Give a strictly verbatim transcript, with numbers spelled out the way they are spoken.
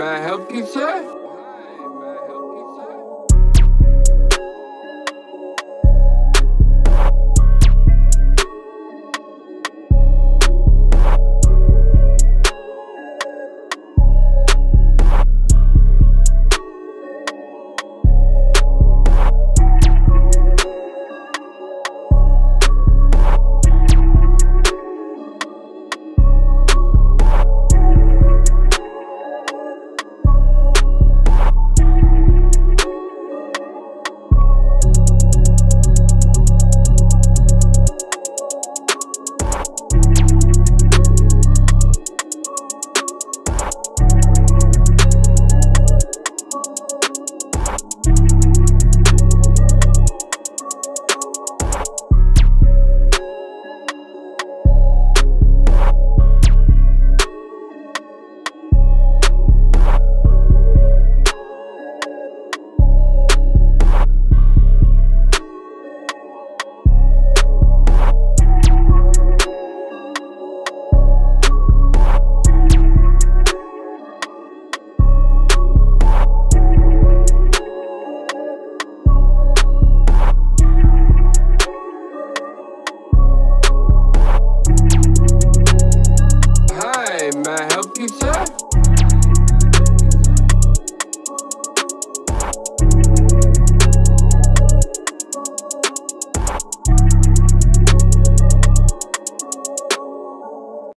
I help you, sir?